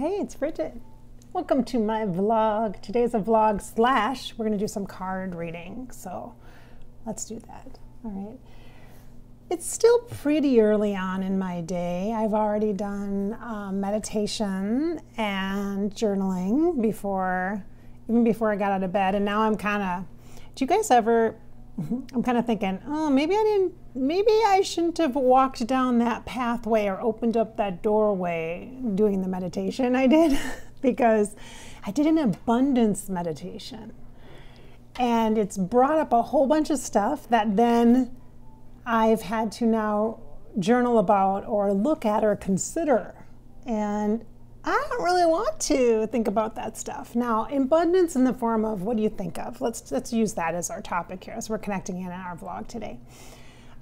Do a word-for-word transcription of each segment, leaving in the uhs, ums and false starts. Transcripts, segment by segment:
Hey, it's Bridget. Welcome to my vlog. Today's a vlog slash we're going to do some card reading. So let's do that. All right. It's still pretty early on in my day. I've already done um, meditation and journaling before, even before I got out of bed. And now I'm kind of, do you guys ever, I'm kind of thinking, oh, maybe I didn't, maybe I shouldn't have walked down that pathway or opened up that doorway doing the meditation I did because I did an abundance meditation. And it's brought up a whole bunch of stuff that then I've had to now journal about or look at or consider. And I don't really want to think about that stuff. Now, abundance in the form of, what do you think of? Let's, let's use that as our topic here as we're connecting in our vlog today.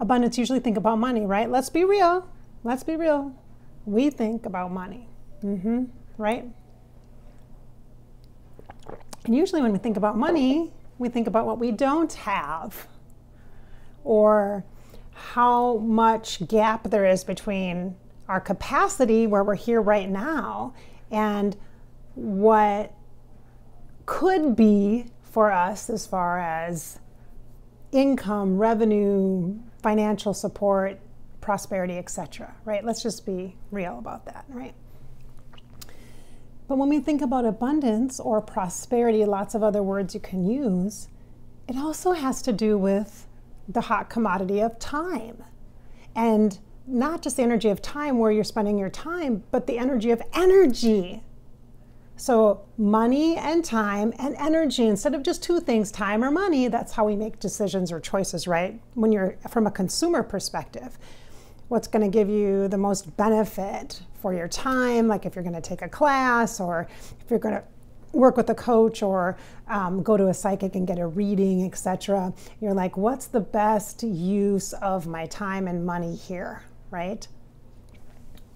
Abundance, usually think about money, right? Let's be real. Let's be real. We think about money, mm-hmm, right? And usually when we think about money, we think about what we don't have or how much gap there is between our capacity where we're here right now and what could be for us as far as income, revenue, financial support, prosperity, et cetera. Right? Let's just be real about that, right? But when we think about abundance or prosperity, lots of other words you can use, it also has to do with the hot commodity of time, and not just the energy of time where you're spending your time, but the energy of energy. So money and time and energy, instead of just two things, time or money, that's how we make decisions or choices, right? When you're from a consumer perspective, what's going to give you the most benefit for your time? Like if you're going to take a class or if you're going to work with a coach or um, go to a psychic and get a reading, et cetera. You're like, what's the best use of my time and money here, right?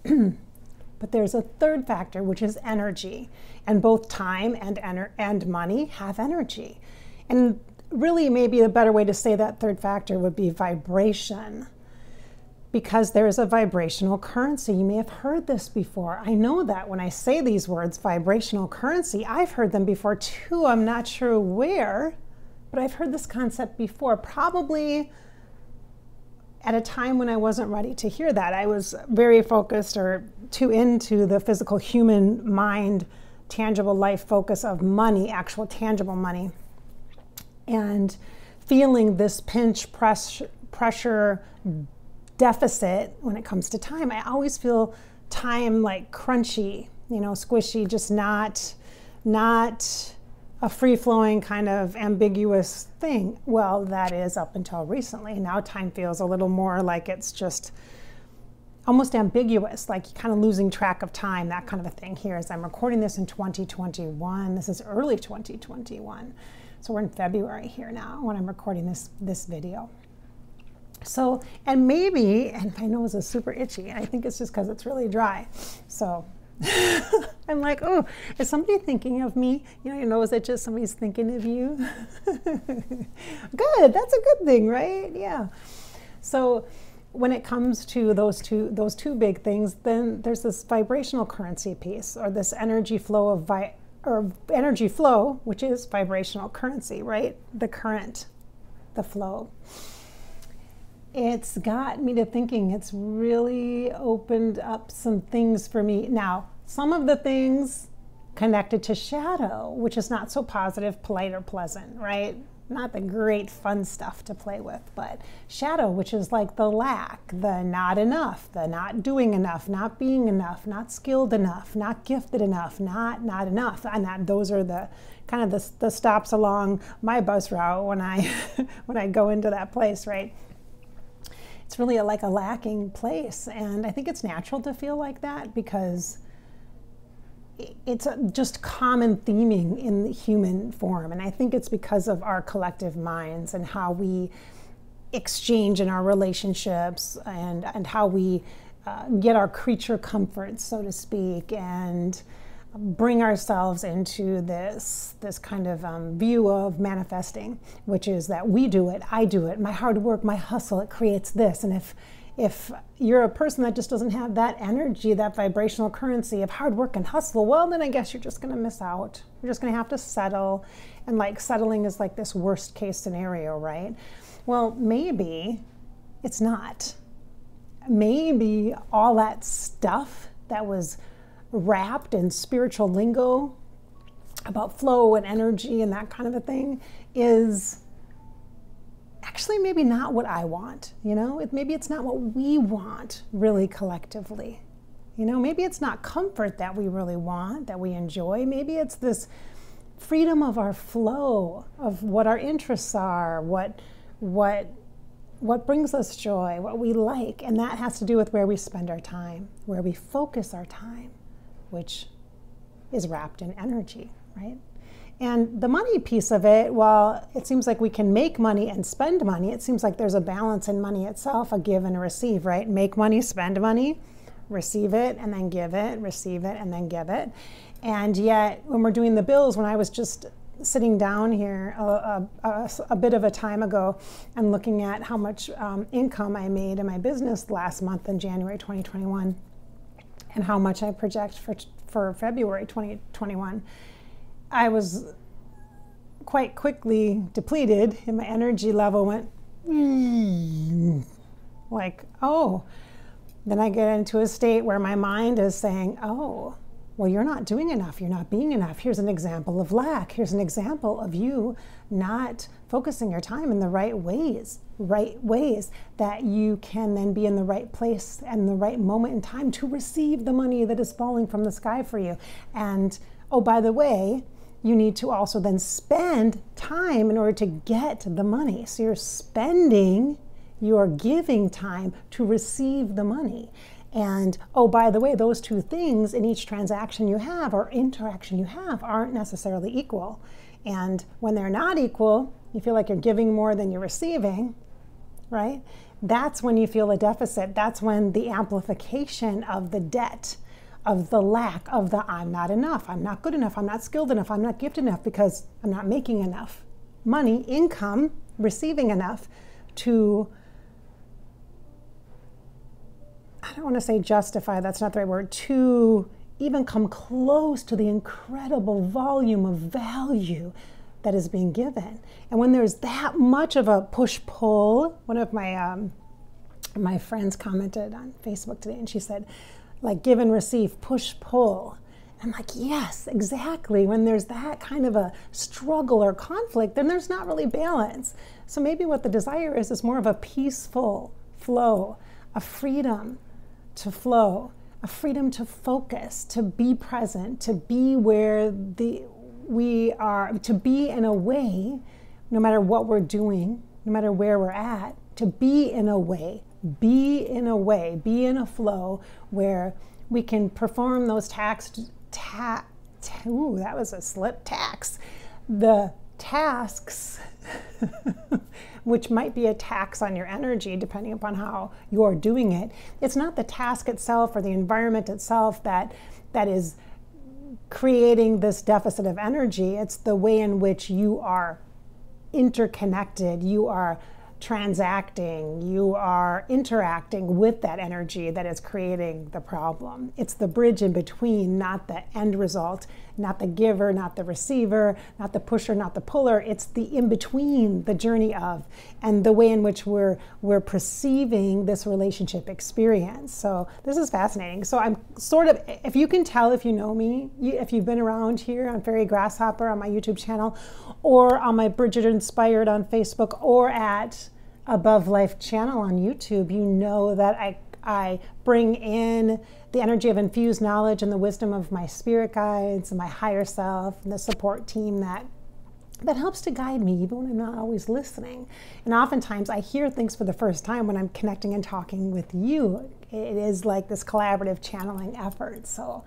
But there's a third factor, which is energy. And both time and, ener and money have energy. And really maybe a better way to say that third factor would be vibration, because there is a vibrational currency. You may have heard this before. I know that when I say these words, vibrational currency, I've heard them before too. I'm not sure where, but I've heard this concept before, probably at a time when I wasn't ready to hear that. I was very focused or too into the physical human mind, tangible life focus of money, actual tangible money, and feeling this pinch, press, pressure, deficit when it comes to time. I always feel time like crunchy, you know, squishy, just not, not a free-flowing kind of ambiguous thing. Well, that is up until recently. Now time feels a little more like it's just almost ambiguous, like kind of losing track of time, that kind of a thing here. As I'm recording this in twenty twenty-one, this is early twenty twenty-one. So we're in February here now when I'm recording this, this video. So, and maybe, and my nose is super itchy, and I think it's just because it's really dry. So I'm like, oh, is somebody thinking of me? You know, your nose itches, somebody's thinking of you. Good, that's a good thing, right? Yeah. So when it comes to those two, those two big things, then there's this vibrational currency piece, or this energy flow of, vi or energy flow, which is vibrational currency, right? The current, the flow. It's got me to thinking. It's really opened up some things for me. Now, some of the things connected to shadow, which is not so positive, polite, or pleasant, right? Not the great fun stuff to play with, but shadow, which is like the lack, the not enough, the not doing enough, not being enough, not skilled enough, not gifted enough, not not enough. And that, those are the kind of the, the stops along my bus route when I when I go into that place, right? It's really a, like a lacking place, and I think it's natural to feel like that because it's a, just common theming in the human form, and I think it's because of our collective minds and how we exchange in our relationships and, and how we uh, get our creature comforts, so to speak, and bring ourselves into this this kind of um, view of manifesting, which is that we do it, I do it, my hard work, my hustle, it creates this. And if If you're a person that just doesn't have that energy, that vibrational currency of hard work and hustle, well, then I guess you're just going to miss out. You're just going to have to settle. And like settling is like this worst case scenario, right? Well, maybe it's not. Maybe all that stuff that was wrapped in spiritual lingo about flow and energy and that kind of a thing is actually maybe not what I want, you know? It, maybe it's not what we want really collectively. You know, maybe it's not comfort that we really want, that we enjoy. Maybe it's this freedom of our flow, of what our interests are, what, what, what brings us joy, what we like. And that has to do with where we spend our time, where we focus our time, which is wrapped in energy, right? And the money piece of it, while it seems like we can make money and spend money, it seems like there's a balance in money itself, a give and a receive, right? Make money, spend money, receive it, and then give it, receive it, and then give it. And yet, when we're doing the bills, when I was just sitting down here a, a, a, a bit of a time ago and looking at how much um, income I made in my business last month in January twenty twenty-one and how much I project for, for February twenty twenty-one, I was quite quickly depleted and my energy level went mm. like, oh. Then I get into a state where my mind is saying, oh, well, you're not doing enough. You're not being enough. Here's an example of lack. Here's an example of you not focusing your time in the right ways, right ways that you can then be in the right place and the right moment in time to receive the money that is falling from the sky for you. And, oh, by the way, you need to also then spend time in order to get the money. So you're spending, you're giving time to receive the money. And, oh, by the way, those two things in each transaction you have or interaction you have aren't necessarily equal. And when they're not equal, you feel like you're giving more than you're receiving, right? That's when you feel a deficit. That's when the amplification of the debt, of the lack, of the I'm not enough, I'm not good enough, I'm not skilled enough, I'm not gifted enough because I'm not making enough money, income, receiving enough to, I don't want to say justify, that's not the right word, to even come close to the incredible volume of value that is being given. And when there's that much of a push-pull, one of my, um, my friends commented on Facebook today and she said, like give and receive, push, pull. I'm like, yes, exactly. When there's that kind of a struggle or conflict, then there's not really balance. So maybe what the desire is, is more of a peaceful flow, a freedom to flow, a freedom to focus, to be present, to be where the, we are, to be in a way, no matter what we're doing, no matter where we're at, to be in a way Be in a way, be in a flow where we can perform those tasks, ta, ta, ooh, that was a slip, tax, the tasks, which might be a tax on your energy depending upon how you're doing it. It's not the task itself or the environment itself that that is creating this deficit of energy. It's the way in which you are interconnected, you are transacting, you are interacting with that energy that is creating the problem. It's the bridge in between, not the end result, not the giver, not the receiver, not the pusher, not the puller. It's the in-between, the journey of, and the way in which we're we're perceiving this relationship experience. So this is fascinating. So I'm sort of, if you can tell, if you know me, you, if you've been around here on Fairy Grasshopper on my YouTube channel, or on my Bridgetteinspired on Facebook, or at Above Life Channel on YouTube, you know that I, I bring in the energy of infused knowledge and the wisdom of my spirit guides and my higher self and the support team that that helps to guide me even when I'm not always listening. And oftentimes I hear things for the first time when I'm connecting and talking with you. It is like this collaborative channeling effort. So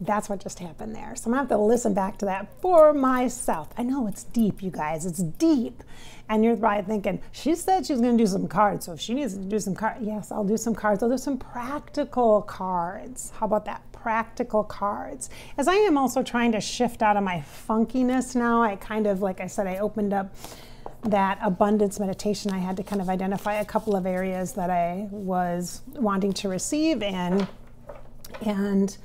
that's what just happened there. So I'm gonna have to listen back to that for myself. I know it's deep, you guys, it's deep. And you're probably thinking, she said she's gonna do some cards, so if she needs to do some cards, yes, I'll do some cards. I'll do some practical cards. How about that? Practical cards. As I am also trying to shift out of my funkiness now, I kind of, like I said, I opened up that abundance meditation, I had to kind of identify a couple of areas that I was wanting to receive in, and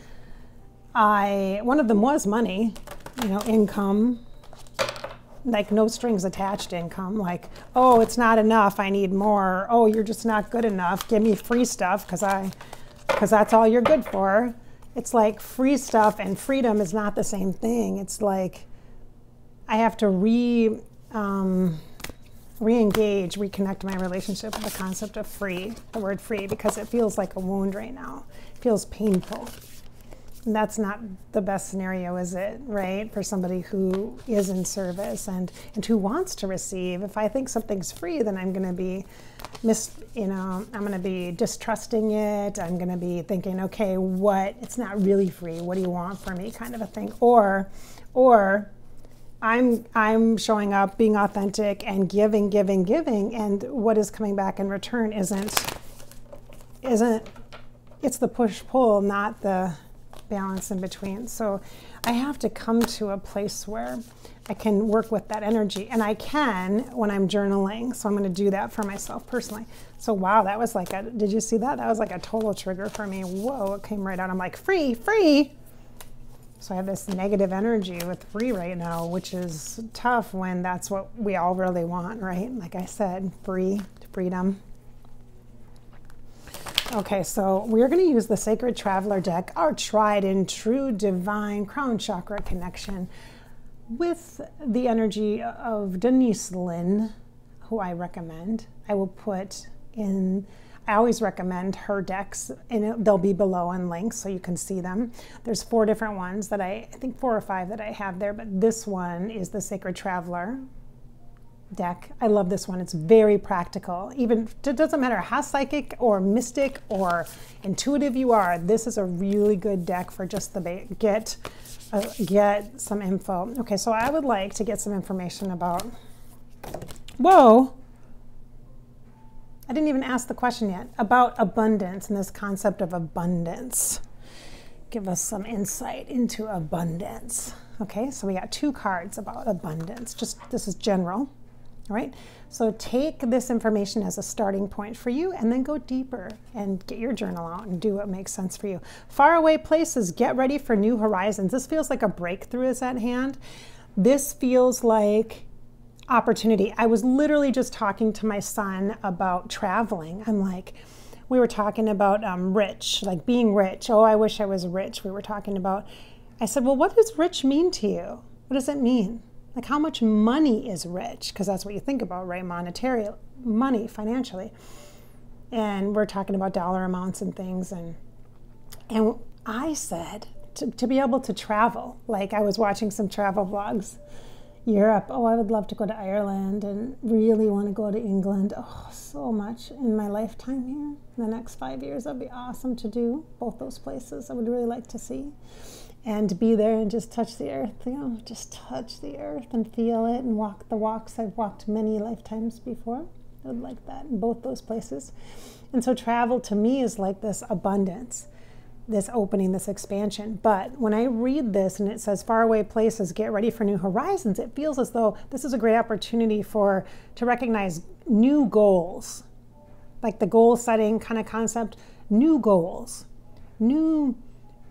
I, one of them was money, you know, income, like no strings attached income, like, oh, it's not enough, I need more, oh, you're just not good enough, give me free stuff, because I, because that's all you're good for. It's like free stuff and freedom is not the same thing. It's like I have to re, um, re-engage, reconnect my relationship with the concept of free, the word free, because it feels like a wound right now. It feels painful. And that's not the best scenario, is it, right? For somebody who is in service and, and who wants to receive. If I think something's free, then I'm going to be mis, you know, I'm going to be distrusting it. I'm going to be thinking, okay, what, it's not really free. What do you want from me? Kind of a thing. Or, or I'm, I'm showing up, being authentic and giving, giving, giving. And what is coming back in return isn't, isn't, it's the push-pull, not the balance in between. So I have to come to a place where I can work with that energy, and I can when I'm journaling. So I'm going to do that for myself personally. So wow, that was like a, did you see that? That was like a total trigger for me. Whoa, it came right out. I'm like, free, free. So I have this negative energy with free right now, which is tough when that's what we all really want, right? Like I said, free, freedom. Okay, so we're going to use the Sacred Traveler deck, our tried and true divine crown chakra connection, with the energy of Denise Linn, who I recommend. I will put in, I always recommend her decks, and they'll be below in links so you can see them. There's four different ones that I, I think four or five that I have there, but this one is the Sacred Traveler deck. I love this one. It's very practical. Even it doesn't matter how psychic or mystic or intuitive you are, this is a really good deck for just the ba get uh, get some info. Okay, so I would like to get some information about, whoa, I didn't even ask the question yet, about abundance and this concept of abundance. Give us some insight into abundance. Okay, so we got two cards about abundance. Just, this is general. All right, so take this information as a starting point for you, and then go deeper and get your journal out and do what makes sense for you. Faraway places, get ready for new horizons. This feels like a breakthrough is at hand. This feels like opportunity. I was literally just talking to my son about traveling. I'm like, we were talking about um, rich, like being rich. Oh, I wish I was rich. We were talking about, I said, well, what does rich mean to you? What does it mean? Like, how much money is rich? Because that's what you think about, right? Monetary, money, financially. And we're talking about dollar amounts and things. And, and I said, to, to be able to travel. Like, I was watching some travel vlogs. Europe, oh, I would love to go to Ireland, and really want to go to England. Oh, so much in my lifetime here. In the next five years, that'd be awesome to do. Both those places I would really like to see. And to be there and just touch the earth, you know, just touch the earth and feel it and walk the walks I've walked many lifetimes before. I would like that in both those places. And so travel to me is like this abundance, this opening, this expansion. But when I read this and it says faraway places, get ready for new horizons, it feels as though this is a great opportunity for, to recognize new goals, like the goal setting kind of concept, new goals, new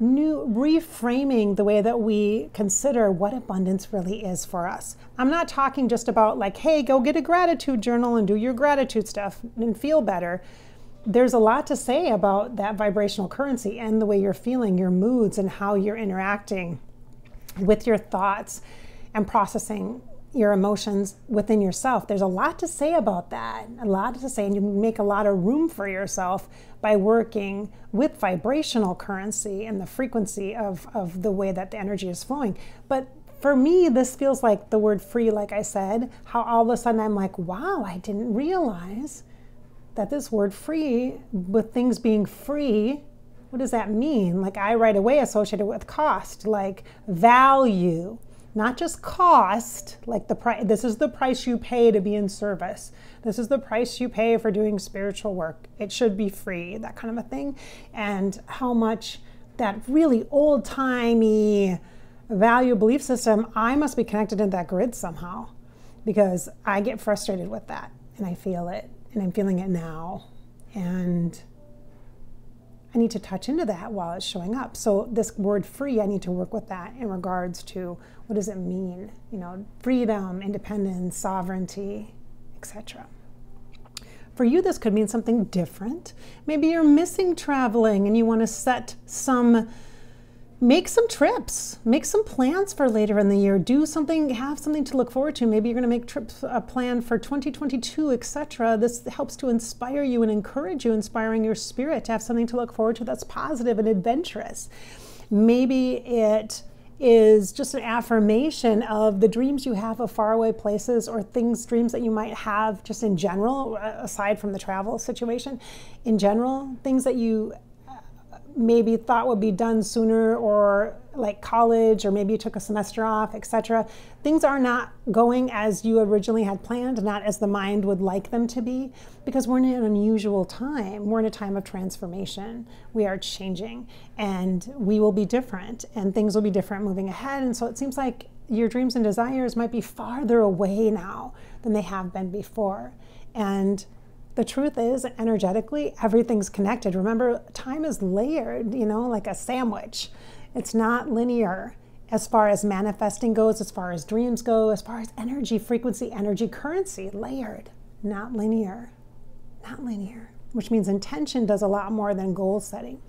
New reframing the way that we consider what abundance really is for us. I'm not talking just about like, hey, go get a gratitude journal and do your gratitude stuff and feel better. There's a lot to say about that vibrational currency and the way you're feeling, your moods, and how you're interacting with your thoughts and processing your emotions within yourself. There's a lot to say about that, a lot to say, and you make a lot of room for yourself by working with vibrational currency and the frequency of, of the way that the energy is flowing. But for me, this feels like the word free, like I said, how all of a sudden I'm like, wow, I didn't realize that this word free, with things being free, what does that mean? Like I right away associate it with cost, like value. Not just cost, like the price, this is the price you pay to be in service. This is the price you pay for doing spiritual work. It should be free, that kind of a thing. And how much that really old-timey value belief system, I must be connected to that grid somehow. because I get frustrated with that and I feel it and I'm feeling it now. And I need to touch into that while it's showing up. So this word free, I need to work with that in regards to what does it mean? You know, freedom, independence, sovereignty, et cetera. For you, this could mean something different. Maybe you're missing traveling and you want to set some, make some trips, make some plans for later in the year, do something, have something to look forward to. Maybe you're going to make trips, a plan for twenty twenty-two, et cetera. This helps to inspire you and encourage you, inspiring your spirit to have something to look forward to that's positive and adventurous. Maybe it is just an affirmation of the dreams you have of faraway places or things, dreams that you might have just in general, aside from the travel situation, in general, things that you maybe thought would be done sooner, or like college, or maybe you took a semester off, et cetera. Things are not going as you originally had planned, not as the mind would like them to be, because we're in an unusual time. We're in a time of transformation. We are changing, and we will be different, and things will be different moving ahead. And so it seems like your dreams and desires might be farther away now than they have been before. And the truth is, energetically, everything's connected. Remember, time is layered, you know, like a sandwich. It's not linear as far as manifesting goes, as far as dreams go, as far as energy, frequency, energy, currency, layered, not linear, not linear, which means intention does a lot more than goal setting.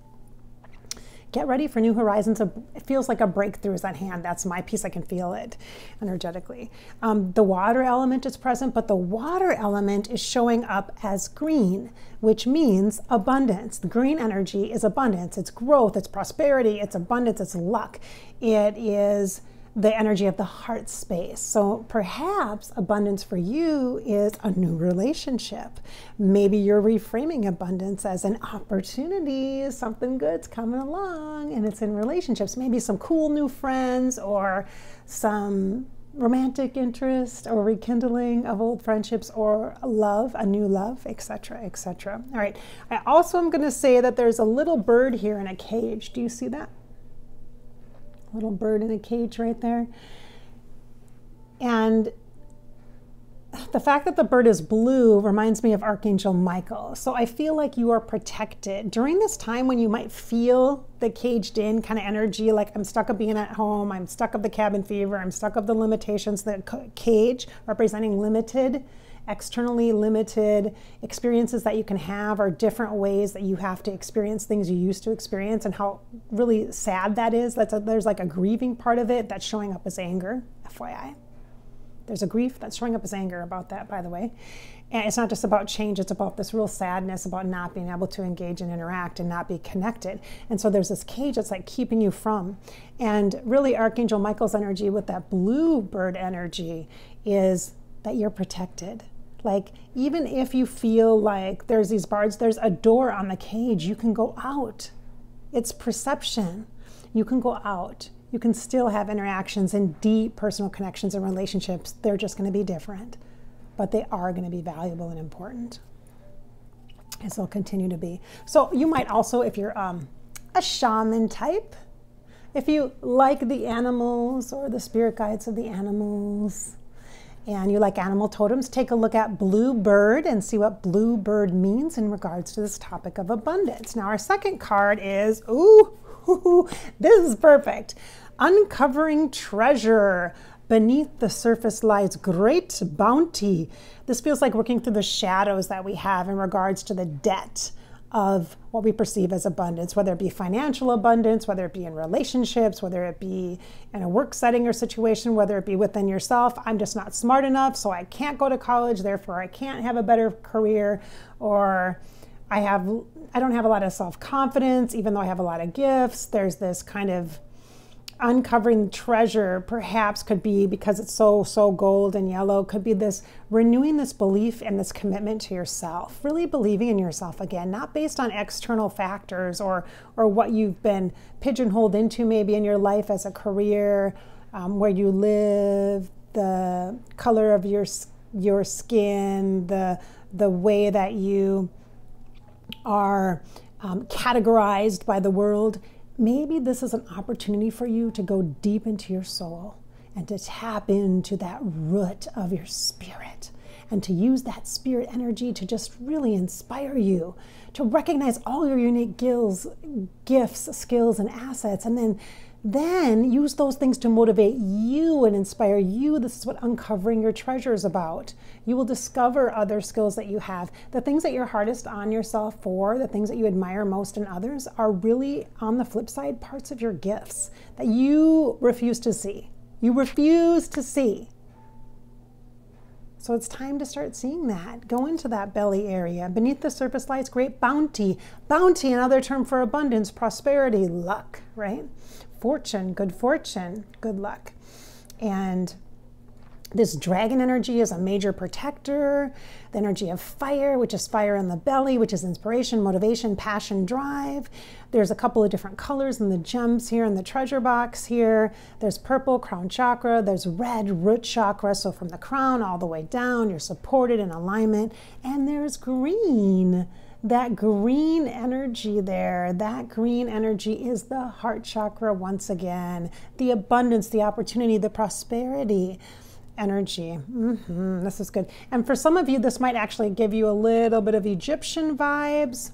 Get ready for new horizons. It feels like a breakthrough is at hand. That's my piece. I can feel it energetically. Um, the water element is present, but the water element is showing up as green, which means abundance. The green energy is abundance. It's growth, it's prosperity, it's abundance, it's luck. It is the energy of the heart space. So perhaps abundance for you is a new relationship. Maybe you're reframing abundance as an opportunity, something good's coming along, and it's in relationships. Maybe some cool new friends, or some romantic interest, or rekindling of old friendships, or love, a new love, et cetera, et cetera. All right, I also am gonna say that there's a little bird here in a cage. Do you see that? Little bird in a cage right there. And the fact that the bird is blue reminds me of Archangel Michael. So I feel like you are protected during this time when you might feel the caged in kind of energy, like I'm stuck of being at home, I'm stuck of the cabin fever, I'm stuck of the limitations. The cage representing limited, externally limited experiences that you can have, or different ways that you have to experience things you used to experience, and how really sad that is. That's a, there's like a grieving part of it that's showing up as anger, F Y I. There's a grief that's showing up as anger about that, by the way. And it's not just about change, it's about this real sadness about not being able to engage and interact and not be connected. And so there's this cage that's like keeping you from. And really Archangel Michael's energy with that blue bird energy is that you're protected. Like, even if you feel like there's these bars, there's a door on the cage, you can go out. It's perception. You can go out. You can still have interactions and deep personal connections and relationships. They're just gonna be different, but they are gonna be valuable and important, as they'll continue to be. So you might also, if you're um, a shaman type, if you like the animals or the spirit guides of the animals, and you like animal totems, take a look at blue bird and see what blue bird means in regards to this topic of abundance. Now our second card is, ooh, ooh, this is perfect. Uncovering treasure. Beneath the surface lies great bounty. This feels like working through the shadows that we have in regards to the debt of what we perceive as abundance, whether it be financial abundance, whether it be in relationships, whether it be in a work setting or situation, whether it be within yourself. I'm just not smart enough, so I can't go to college, therefore I can't have a better career, or I have, I don't have a lot of self-confidence, even though I have a lot of gifts. There's this kind of uncovering treasure, perhaps could be, because it's so, so gold and yellow, could be this renewing this belief and this commitment to yourself, really believing in yourself again, not based on external factors or, or what you've been pigeonholed into maybe in your life as a career, um, where you live, the color of your, your skin, the, the way that you are um, categorized by the world. Maybe this is an opportunity for you to go deep into your soul and to tap into that root of your spirit and to use that spirit energy to just really inspire you, to recognize all your unique gills, gifts, skills, and assets, and then then use those things to motivate you and inspire you. This is what uncovering your treasure is about. You will discover other skills that you have. The things that you're hardest on yourself for, the things that you admire most in others, are really, on the flip side, parts of your gifts that you refuse to see. You refuse to see. So it's time to start seeing that. Go into that belly area. Beneath the surface lies great bounty. Bounty, another term for abundance, prosperity, luck, right? Fortune, good fortune, good luck. And this dragon energy is a major protector. The energy of fire, which is fire in the belly, which is inspiration, motivation, passion, drive. There's a couple of different colors in the gems here in the treasure box here. There's purple, crown chakra. There's red, root chakra. So from the crown all the way down, you're supported in alignment. And there's green. That green energy there, that green energy is the heart chakra once again. The abundance, the opportunity, the prosperity energy. Mm-hmm. This is good. And for some of you, this might actually give you a little bit of Egyptian vibes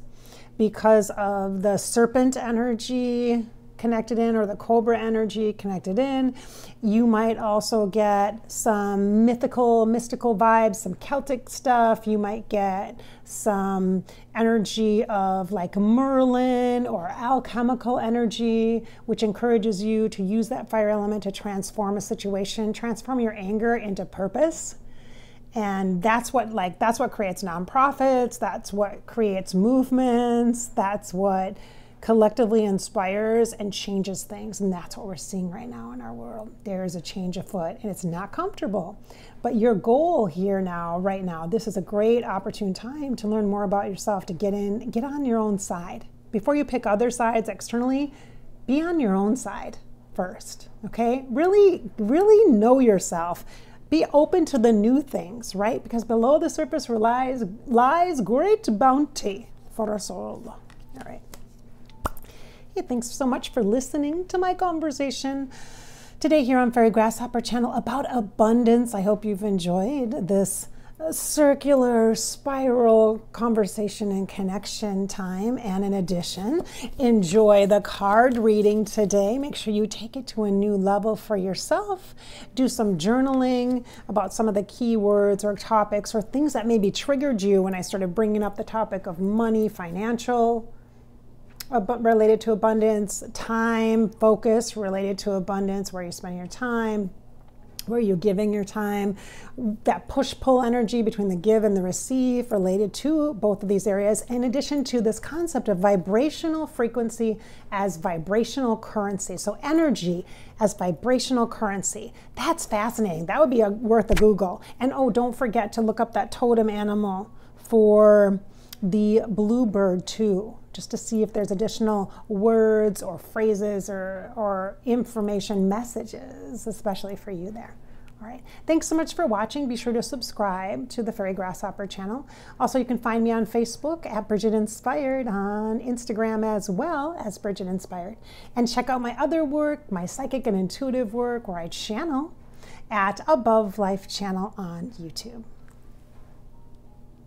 because of the serpent energy connected in, or the cobra energy connected in. You might also get some mythical, mystical vibes, some Celtic stuff. You might get some energy of like Merlin or alchemical energy, which encourages you to use that fire element to transform a situation, transform your anger into purpose. And that's what like, that's what creates nonprofits. That's what creates movements. That's what collectively inspires and changes things. And that's what we're seeing right now in our world. There is a change afoot, and it's not comfortable. But your goal here now, right now, this is a great opportune time to learn more about yourself, to get in, get on your own side. Before you pick other sides externally, be on your own side first, okay? Really, really know yourself. Be open to the new things, right? Because below the surface lies, lies great bounty for us all. All right. Hey, thanks so much for listening to my conversation today here on Fairy Grasshopper Channel about abundance. I hope you've enjoyed this circular spiral conversation and connection time. And in addition, enjoy the card reading today. Make sure you take it to a new level for yourself. Do some journaling about some of the keywords or topics or things that maybe triggered you when I started bringing up the topic of money, financial, related to abundance, time, focus related to abundance, where you spend your time, where you're giving your time, that push-pull energy between the give and the receive related to both of these areas, in addition to this concept of vibrational frequency as vibrational currency. So energy as vibrational currency. That's fascinating. That would be a, worth a Google. And oh, don't forget to look up that totem animal for the bluebird too, just to see if there's additional words or phrases or, or information messages, especially for you there. All right, thanks so much for watching. Be sure to subscribe to the Fairy Grasshopper Channel. Also, you can find me on Facebook at Bridgett Inspired, on Instagram as well as Bridgett Inspired. And check out my other work, my psychic and intuitive work, where I channel, at Above Life Channel on YouTube.